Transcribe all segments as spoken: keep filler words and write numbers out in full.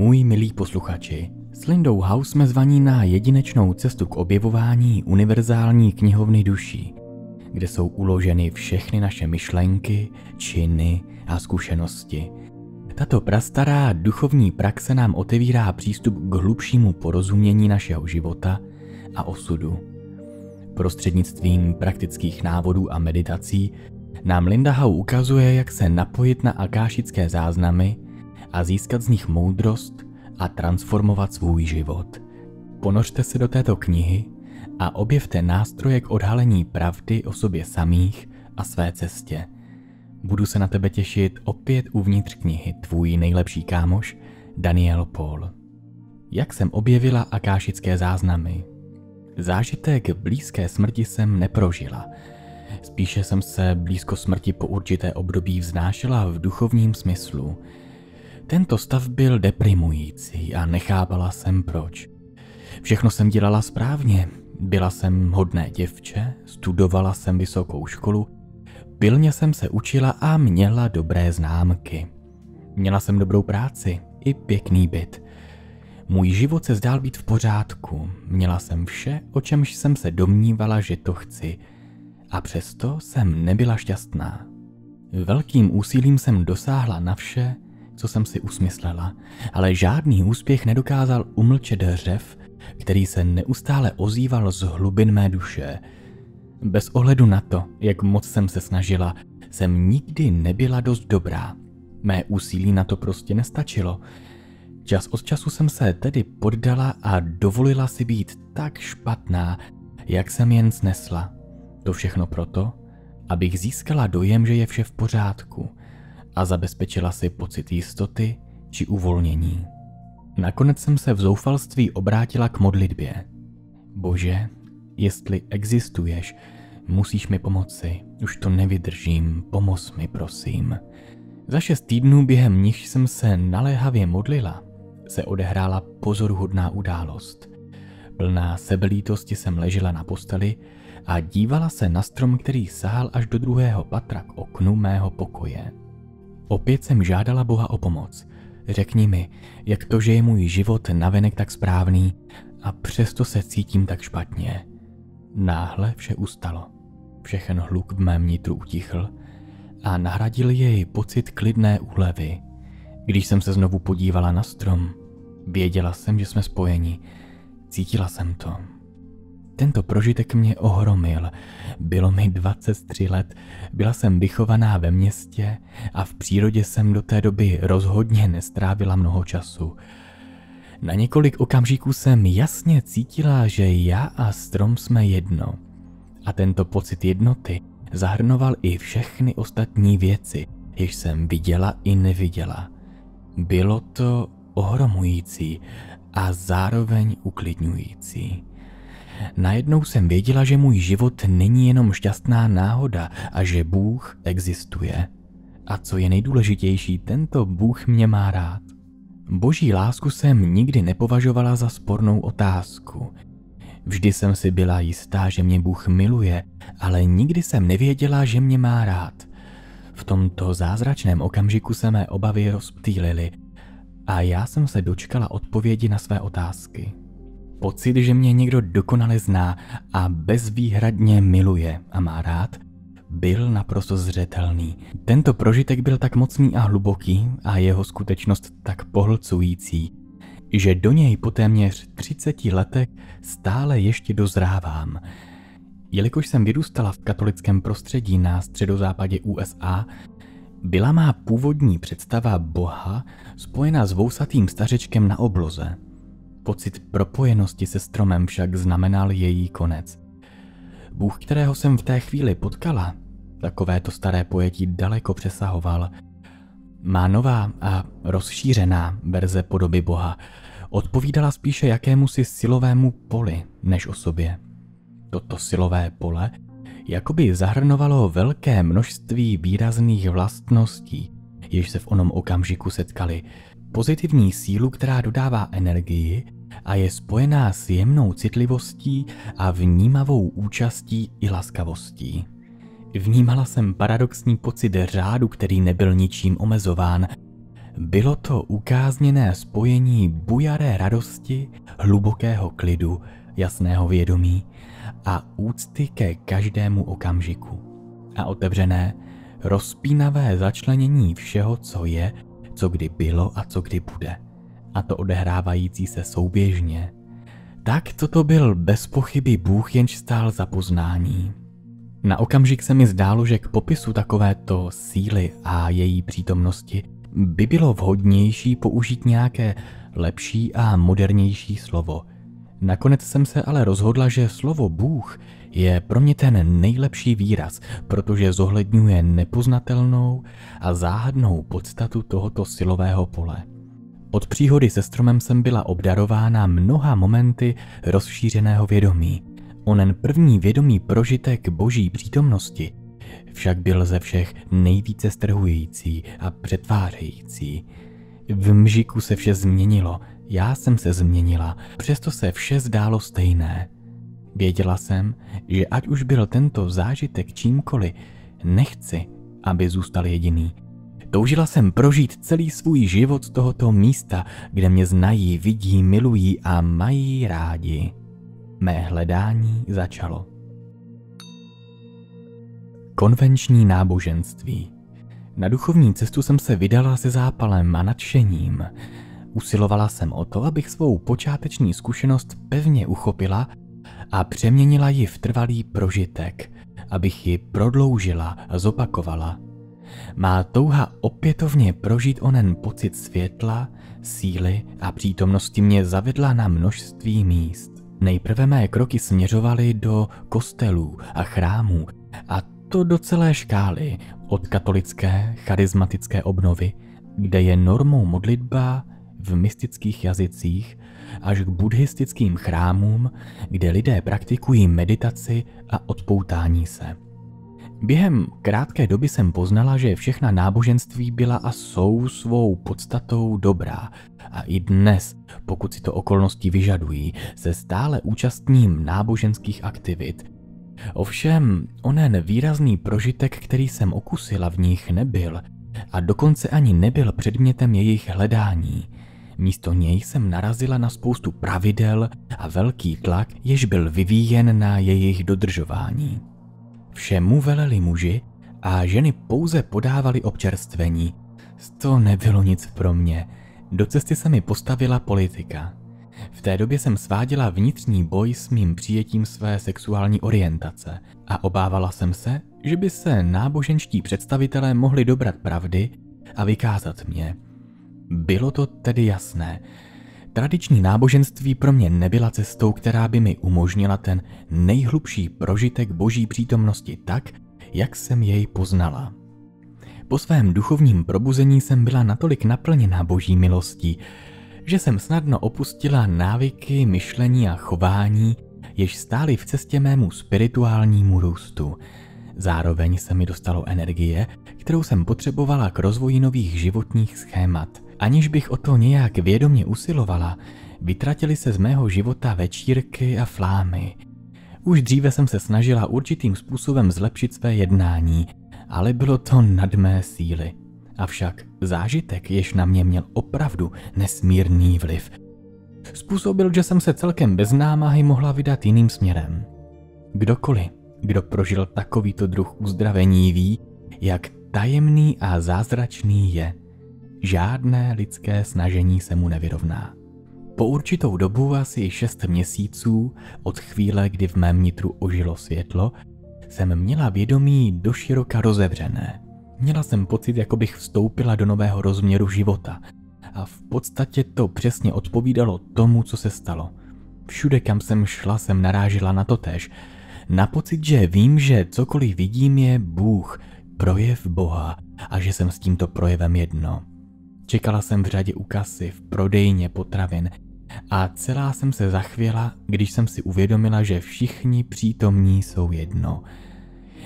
Můj milí posluchači, s Lindou Howe jsme zvaní na jedinečnou cestu k objevování univerzální knihovny duší, kde jsou uloženy všechny naše myšlenky, činy a zkušenosti. Tato prastará duchovní praxe nám otevírá přístup k hlubšímu porozumění našeho života a osudu. Prostřednictvím praktických návodů a meditací nám Linda Howe ukazuje, jak se napojit na akášické záznamy a získat z nich moudrost a transformovat svůj život. Ponořte se do této knihy a objevte nástroje k odhalení pravdy o sobě samých a své cestě. Budu se na tebe těšit opět uvnitř knihy, tvůj nejlepší kámoš Daniel Paul. Jak jsem objevila akášické záznamy? Zážitek blízké smrti jsem neprožila. Spíše jsem se blízko smrti po určité období vznášela v duchovním smyslu. Tento stav byl deprimující a nechápala jsem proč. Všechno jsem dělala správně. Byla jsem hodné děvče, studovala jsem vysokou školu, pilně jsem se učila a měla dobré známky. Měla jsem dobrou práci i pěkný byt. Můj život se zdál být v pořádku. Měla jsem vše, o čemž jsem se domnívala, že to chci. A přesto jsem nebyla šťastná. Velkým úsilím jsem dosáhla na vše, co jsem si usmyslela, ale žádný úspěch nedokázal umlčet hřev, který se neustále ozýval z hlubin mé duše. Bez ohledu na to, jak moc jsem se snažila, jsem nikdy nebyla dost dobrá. Mé úsilí na to prostě nestačilo. Čas od času jsem se tedy poddala a dovolila si být tak špatná, jak jsem jen snesla. To všechno proto, abych získala dojem, že je vše v pořádku a zabezpečila si pocit jistoty či uvolnění. Nakonec jsem se v zoufalství obrátila k modlitbě. Bože, jestli existuješ, musíš mi pomoci, už to nevydržím, pomoz mi prosím. Za šest týdnů, během nich jsem se naléhavě modlila, se odehrála pozoruhodná událost. Plná sebelítosti jsem ležela na posteli a dívala se na strom, který sahal až do druhého patra k oknu mého pokoje. Opět jsem žádala Boha o pomoc. Řekni mi, jak to, že je můj život navenek tak správný a přesto se cítím tak špatně. Náhle vše ustalo. Všechen hluk v mém nitru utichl a nahradil jej pocit klidné úlevy. Když jsem se znovu podívala na strom, věděla jsem, že jsme spojeni. Cítila jsem to. Tento prožitek mě ohromil. Bylo mi dvacet tři let, byla jsem vychovaná ve městě a v přírodě jsem do té doby rozhodně nestrávila mnoho času. Na několik okamžiků jsem jasně cítila, že já a strom jsme jedno. A tento pocit jednoty zahrnoval i všechny ostatní věci, jež jsem viděla i neviděla. Bylo to ohromující a zároveň uklidňující. Najednou jsem věděla, že můj život není jenom šťastná náhoda a že Bůh existuje. A co je nejdůležitější, tento Bůh mě má rád. Boží lásku jsem nikdy nepovažovala za spornou otázku. Vždy jsem si byla jistá, že mě Bůh miluje, ale nikdy jsem nevěděla, že mě má rád. V tomto zázračném okamžiku se mé obavy rozptýlily a já jsem se dočkala odpovědi na své otázky. Pocit, že mě někdo dokonale zná a bezvýhradně miluje a má rád, byl naprosto zřetelný. Tento prožitek byl tak mocný a hluboký a jeho skutečnost tak pohlcující, že do něj po téměř třiceti letech stále ještě dozrávám. Jelikož jsem vyrůstala v katolickém prostředí na středozápadě U S A, byla má původní představa Boha spojena s vousatým stařečkem na obloze. Pocit propojenosti se stromem však znamenal její konec. Bůh, kterého jsem v té chvíli potkala, takovéto staré pojetí daleko přesahoval. Má nová a rozšířená verze podoby Boha odpovídala spíše jakémusi silovému poli než osobě. Toto silové pole jakoby zahrnovalo velké množství výrazných vlastností, jež se v onom okamžiku setkaly. Pozitivní sílu, která dodává energii a je spojená s jemnou citlivostí a vnímavou účastí i laskavostí. Vnímala jsem paradoxní pocit řádu, který nebyl ničím omezován. Bylo to ukázněné spojení bujaré radosti, hlubokého klidu, jasného vědomí a úcty ke každému okamžiku a otevřené, rozpínavé začlenění všeho, co je, co kdy bylo a co kdy bude, a to odehrávající se souběžně. Tak toto byl bez pochyby Bůh, jenž stál za poznání. Na okamžik se mi zdálo, že k popisu takovéto síly a její přítomnosti by bylo vhodnější použít nějaké lepší a modernější slovo. Nakonec jsem se ale rozhodla, že slovo Bůh je pro mě ten nejlepší výraz, protože zohledňuje nepoznatelnou a záhadnou podstatu tohoto silového pole. Od příhody se stromem jsem byla obdarována mnoha momenty rozšířeného vědomí. Onen první vědomý prožitek boží přítomnosti však byl ze všech nejvíce strhující a přetvářející. V mžiku se vše změnilo, já jsem se změnila, přesto se vše zdálo stejné. Věděla jsem, že ať už byl tento zážitek čímkoliv, nechci, aby zůstal jediný. Toužila jsem prožít celý svůj život z tohoto místa, kde mě znají, vidí, milují a mají rádi. Mé hledání začalo. Konvenční náboženství. Na duchovní cestu jsem se vydala se zápalem a nadšením. Usilovala jsem o to, abych svou počáteční zkušenost pevně uchopila a přeměnila ji v trvalý prožitek, abych ji prodloužila a zopakovala. Má touha opětovně prožít onen pocit světla, síly a přítomnosti mě zavedla na množství míst. Nejprve mé kroky směřovaly do kostelů a chrámů, a to do celé škály, od katolické charismatické obnovy, kde je normou modlitba v mystických jazycích, až k buddhistickým chrámům, kde lidé praktikují meditaci a odpoutání se. Během krátké doby jsem poznala, že všechna náboženství byla a jsou svou podstatou dobrá a i dnes, pokud si to okolnosti vyžadují, se stále účastním náboženských aktivit. Ovšem, onen výrazný prožitek, který jsem okusila, v nich nebyl a dokonce ani nebyl předmětem jejich hledání. Místo něj jsem narazila na spoustu pravidel a velký tlak, jež byl vyvíjen na jejich dodržování. Všemu veleli muži a ženy pouze podávali občerstvení. To nebylo nic pro mě. Do cesty se mi postavila politika. V té době jsem sváděla vnitřní boj s mým přijetím své sexuální orientace a obávala jsem se, že by se náboženští představitelé mohli dobrat pravdy a vykázat mě. Bylo to tedy jasné. Tradiční náboženství pro mě nebyla cestou, která by mi umožnila ten nejhlubší prožitek boží přítomnosti tak, jak jsem jej poznala. Po svém duchovním probuzení jsem byla natolik naplněná boží milostí, že jsem snadno opustila návyky, myšlení a chování, jež stály v cestě mému spirituálnímu růstu. Zároveň se mi dostalo energie, kterou jsem potřebovala k rozvoji nových životních schémat. Aniž bych o to nějak vědomě usilovala, vytratily se z mého života večírky a flámy. Už dříve jsem se snažila určitým způsobem zlepšit své jednání, ale bylo to nad mé síly. Avšak zážitek, jež na mě měl opravdu nesmírný vliv, způsobil, že jsem se celkem bez námahy mohla vydat jiným směrem. Kdokoliv, kdo prožil takovýto druh uzdravení, ví, jak tajemný a zázračný je. Žádné lidské snažení se mu nevyrovná. Po určitou dobu, asi šest měsíců, od chvíle, kdy v mém nitru ožilo světlo, jsem měla vědomí doširoka rozevřené. Měla jsem pocit, jako bych vstoupila do nového rozměru života. A v podstatě to přesně odpovídalo tomu, co se stalo. Všude, kam jsem šla, jsem narážela na totéž. Na pocit, že vím, že cokoliv vidím, je Bůh, projev Boha, a že jsem s tímto projevem jedno. Čekala jsem v řadě u kasy, v prodejně potravin a celá jsem se zachvěla, když jsem si uvědomila, že všichni přítomní jsou jedno.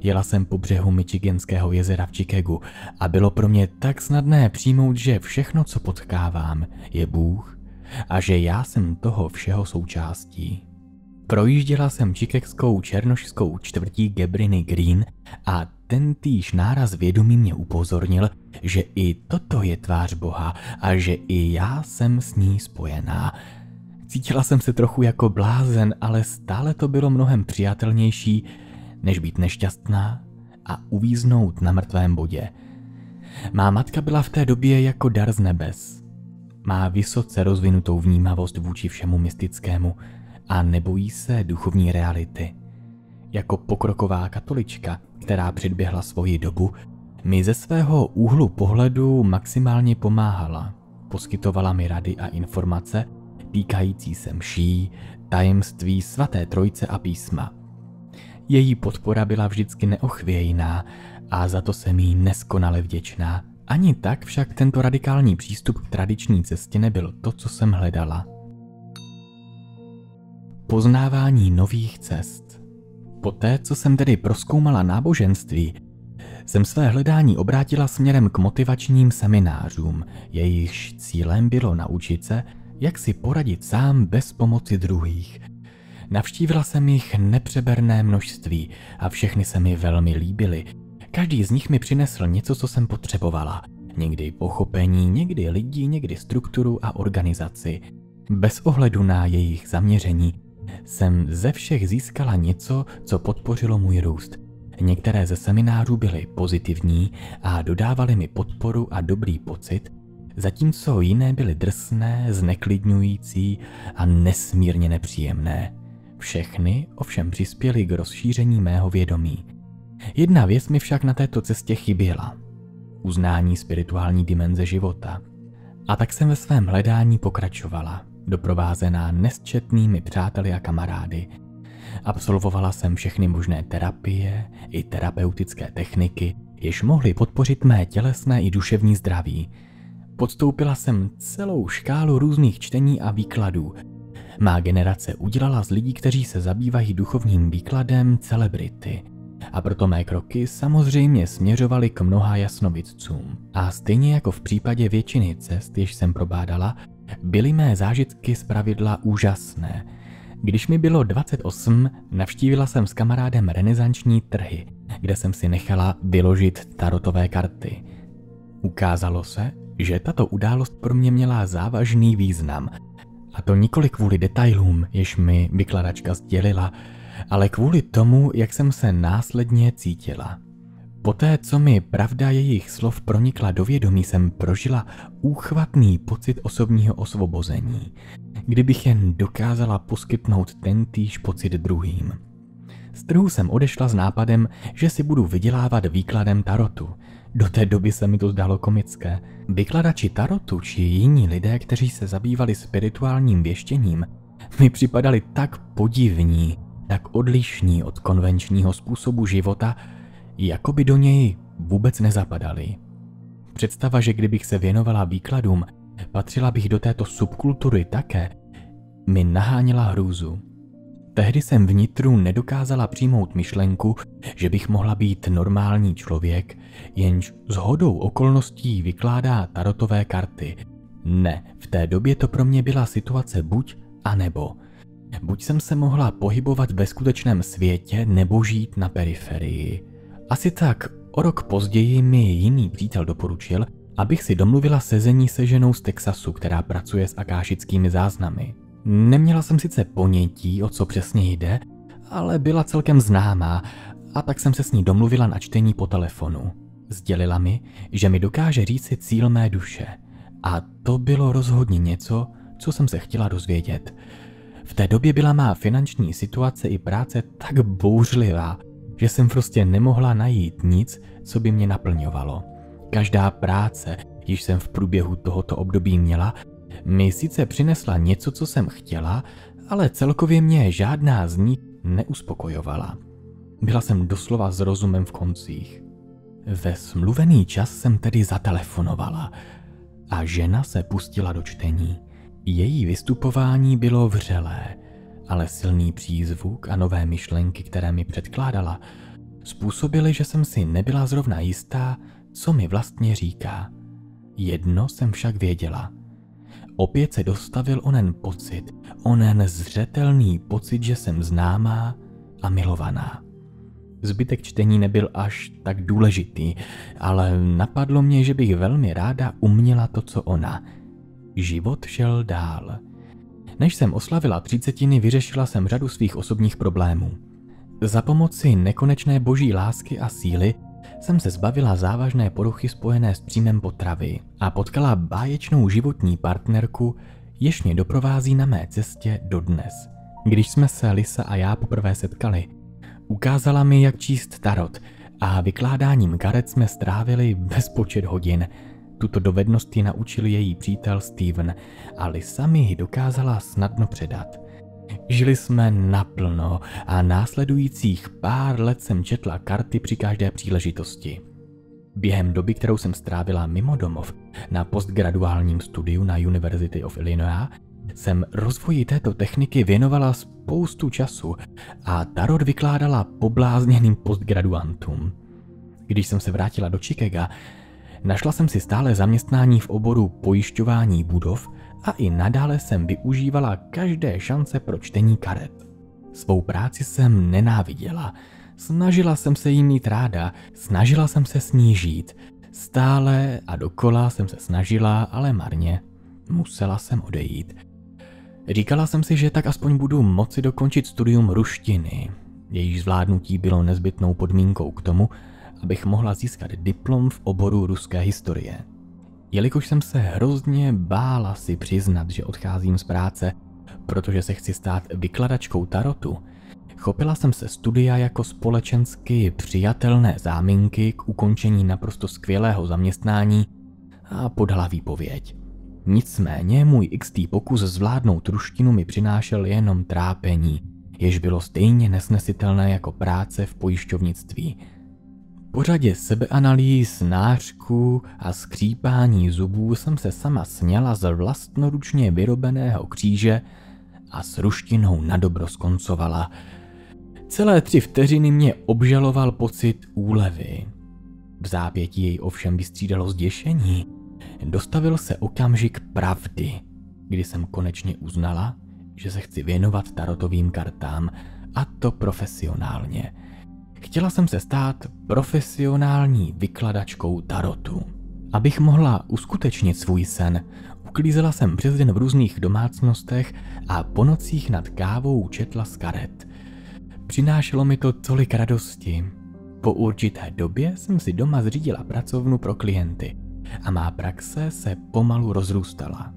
Jela jsem po břehu Michiganského jezera v Chicagu a bylo pro mě tak snadné přijmout, že všechno, co potkávám, je Bůh a že já jsem toho všeho součástí. Projížděla jsem chicagenskou černošskou čtvrtí Gabriely Green a ten týž náraz vědomí mě upozornil, že i toto je tvář Boha a že i já jsem s ní spojená. Cítila jsem se trochu jako blázen, ale stále to bylo mnohem přijatelnější, než být nešťastná a uvíznout na mrtvém bodě. Má matka byla v té době jako dar z nebes. Má vysoce rozvinutou vnímavost vůči všemu mystickému a nebojí se duchovní reality. Jako pokroková katolička, která předběhla svoji dobu, mi ze svého úhlu pohledu maximálně pomáhala. Poskytovala mi rady a informace týkající se mší, tajemství svaté Trojice a písma. Její podpora byla vždycky neochvějná a za to jsem jí neskonale vděčná. Ani tak však tento radikální přístup k tradiční cestě nebyl to, co jsem hledala. Poznávání nových cest. Poté, co jsem tedy prozkoumala náboženství, jsem své hledání obrátila směrem k motivačním seminářům, jejichž cílem bylo naučit se, jak si poradit sám bez pomoci druhých. Navštívila jsem jich nepřeberné množství a všechny se mi velmi líbily. Každý z nich mi přinesl něco, co jsem potřebovala. Někdy pochopení, někdy lidi, někdy strukturu a organizaci. Bez ohledu na jejich zaměření jsem ze všech získala něco, co podpořilo můj růst. Některé ze seminářů byly pozitivní a dodávaly mi podporu a dobrý pocit, zatímco jiné byly drsné, zneklidňující a nesmírně nepříjemné. Všechny ovšem přispěly k rozšíření mého vědomí. Jedna věc mi však na této cestě chyběla. Uznání spirituální dimenze života. A tak jsem ve svém hledání pokračovala, doprovázená nesčetnými přáteli a kamarády. Absolvovala jsem všechny možné terapie i terapeutické techniky, jež mohly podpořit mé tělesné i duševní zdraví. Podstoupila jsem celou škálu různých čtení a výkladů. Má generace udělala z lidí, kteří se zabývají duchovním výkladem, celebrity. A proto mé kroky samozřejmě směřovaly k mnoha jasnovidcům. A stejně jako v případě většiny cest, jež jsem probádala, byly mé zážitky zpravidla úžasné. Když mi bylo dvacet osm, navštívila jsem s kamarádem renesanční trhy, kde jsem si nechala vyložit tarotové karty. Ukázalo se, že tato událost pro mě měla závažný význam. A to nikoli kvůli detailům, jež mi vykladačka sdělila, ale kvůli tomu, jak jsem se následně cítila. Poté, co mi pravda jejich slov pronikla do vědomí, jsem prožila úchvatný pocit osobního osvobození, kdybych jen dokázala poskytnout tentýž pocit druhým. Z trhu jsem odešla s nápadem, že si budu vydělávat výkladem tarotu. Do té doby se mi to zdálo komické. Vykladači tarotu či jiní lidé, kteří se zabývali spirituálním věštěním, mi připadali tak podivní, tak odlišní od konvenčního způsobu života, jako by do něj vůbec nezapadali. Představa, že kdybych se věnovala výkladům, patřila bych do této subkultury také, mi naháněla hrůzu. Tehdy jsem vnitru nedokázala přijmout myšlenku, že bych mohla být normální člověk, jenž shodou okolností vykládá tarotové karty. Ne, v té době to pro mě byla situace buď a nebo. Buď jsem se mohla pohybovat ve skutečném světě, nebo žít na periferii. Asi tak o rok později mi jiný přítel doporučil, abych si domluvila sezení se ženou z Texasu, která pracuje s akášickými záznamy. Neměla jsem sice ponětí, o co přesně jde, ale byla celkem známá, a tak jsem se s ní domluvila na čtení po telefonu. Sdělila mi, že mi dokáže říci cíl mé duše. A to bylo rozhodně něco, co jsem se chtěla dozvědět. V té době byla má finanční situace i práce tak bouřlivá, že jsem prostě nemohla najít nic, co by mě naplňovalo. Každá práce, již jsem v průběhu tohoto období měla, mi sice přinesla něco, co jsem chtěla, ale celkově mě žádná z nich neuspokojovala. Byla jsem doslova s rozumem v koncích. Ve smluvený čas jsem tedy zatelefonovala a žena se pustila do čtení. Její vystupování bylo vřelé, ale silný přízvuk a nové myšlenky, které mi předkládala, způsobily, že jsem si nebyla zrovna jistá, co mi vlastně říká. Jedno jsem však věděla. Opět se dostavil onen pocit, onen zřetelný pocit, že jsem známá a milovaná. Zbytek čtení nebyl až tak důležitý, ale napadlo mě, že bych velmi ráda uměla to, co ona. Život šel dál. Než jsem oslavila třicetiny, vyřešila jsem řadu svých osobních problémů. Za pomoci nekonečné boží lásky a síly jsem se zbavila závažné poruchy spojené s příjmem potravy a potkala báječnou životní partnerku, jež mě doprovází na mé cestě dodnes. Když jsme se Lisa a já poprvé setkali, ukázala mi, jak číst tarot, a vykládáním karet jsme strávili bezpočet hodin. Tuto dovednost ji naučil její přítel Steven a Lisa mi ji dokázala snadno předat. Žili jsme naplno a následujících pár let jsem četla karty při každé příležitosti. Během doby, kterou jsem strávila mimo domov na postgraduálním studiu na University of Illinois, jsem rozvoji této techniky věnovala spoustu času a tarot vykládala poblázněným postgraduantům. Když jsem se vrátila do Chicaga, našla jsem si stále zaměstnání v oboru pojišťování budov a i nadále jsem využívala každé šance pro čtení karet. Svou práci jsem nenáviděla, snažila jsem se jí mít ráda, snažila jsem se s ní žít. Stále a dokola jsem se snažila, ale marně. Musela jsem odejít. Říkala jsem si, že tak aspoň budu moci dokončit studium ruštiny. Jejíž zvládnutí bylo nezbytnou podmínkou k tomu, abych mohla získat diplom v oboru ruské historie. Jelikož jsem se hrozně bála si přiznat, že odcházím z práce, protože se chci stát vykladačkou tarotu, chopila jsem se studia jako společensky přijatelné záminky k ukončení naprosto skvělého zaměstnání a podala výpověď. Nicméně můj xtý pokus zvládnout ruštinu mi přinášel jenom trápení, jež bylo stejně nesnesitelné jako práce v pojišťovnictví. Po řadě sebeanalýz, nářků a skřípání zubů jsem se sama sněla z vlastnoručně vyrobeného kříže a s ruštinou nadobro skoncovala. Celé tři vteřiny mě obžaloval pocit úlevy. V zápětí jej ovšem vystřídalo zděšení. Dostavil se okamžik pravdy, kdy jsem konečně uznala, že se chci věnovat tarotovým kartám, a to profesionálně. Chtěla jsem se stát profesionální vykladačkou tarotu. Abych mohla uskutečnit svůj sen, uklízela jsem přes den v různých domácnostech a po nocích nad kávou četla z karet. Přinášelo mi to tolik radosti. Po určité době jsem si doma zřídila pracovnu pro klienty a má praxe se pomalu rozrůstala.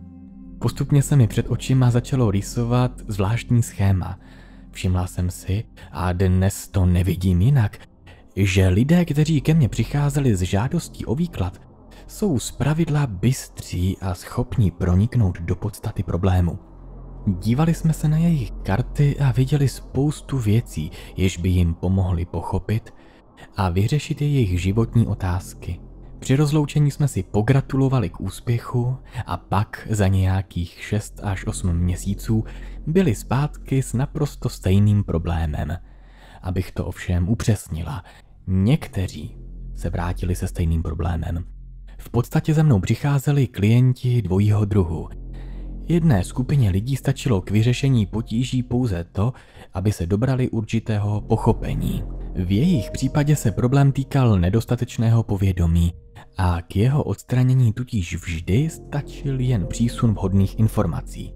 Postupně se mi před očima začalo rýsovat zvláštní schéma. Všimla jsem si, a dnes to nevidím jinak, že lidé, kteří ke mně přicházeli s žádostí o výklad, jsou zpravidla bystří a schopní proniknout do podstaty problému. Dívali jsme se na jejich karty a viděli spoustu věcí, jež by jim pomohly pochopit a vyřešit jejich životní otázky. Při rozloučení jsme si pogratulovali k úspěchu a pak za nějakých šest až osm měsíců byli zpátky s naprosto stejným problémem. Abych to ovšem upřesnila, někteří se vrátili se stejným problémem. V podstatě za mnou přicházeli klienti dvojího druhu. Jedné skupině lidí stačilo k vyřešení potíží pouze to, aby se dobrali určitého pochopení. V jejich případě se problém týkal nedostatečného povědomí a k jeho odstranění tudíž vždy stačil jen přísun vhodných informací.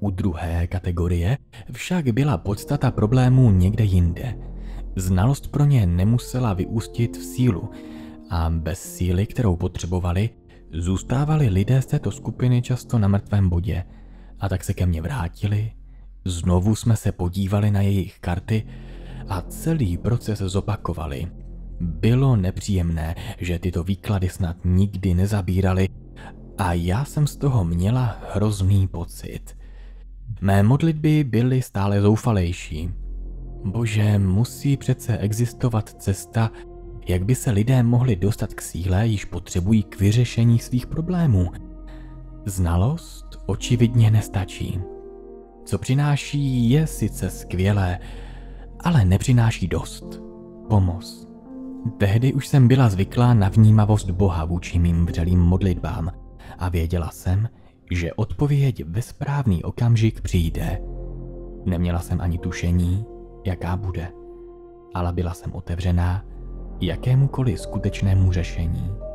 U druhé kategorie však byla podstata problémů někde jinde. Znalost pro ně nemusela vyústit v sílu a bez síly, kterou potřebovali, zůstávali lidé z této skupiny často na mrtvém bodě, a tak se ke mně vrátili, znovu jsme se podívali na jejich karty a celý proces zopakovali. Bylo nepříjemné, že tyto výklady snad nikdy nezabíraly a já jsem z toho měla hrozný pocit. Mé modlitby byly stále zoufalejší. Bože, musí přece existovat cesta, jak by se lidé mohli dostat k síle, již potřebují k vyřešení svých problémů. Znalost očividně nestačí. Co přináší, je sice skvělé, ale nepřináší dost. Pomoc. Tehdy už jsem byla zvyklá na vnímavost Boha vůči mým vřelým modlitbám a věděla jsem, že odpověď ve správný okamžik přijde. Neměla jsem ani tušení, jaká bude. ale byla jsem otevřená jakémukoli skutečnému řešení.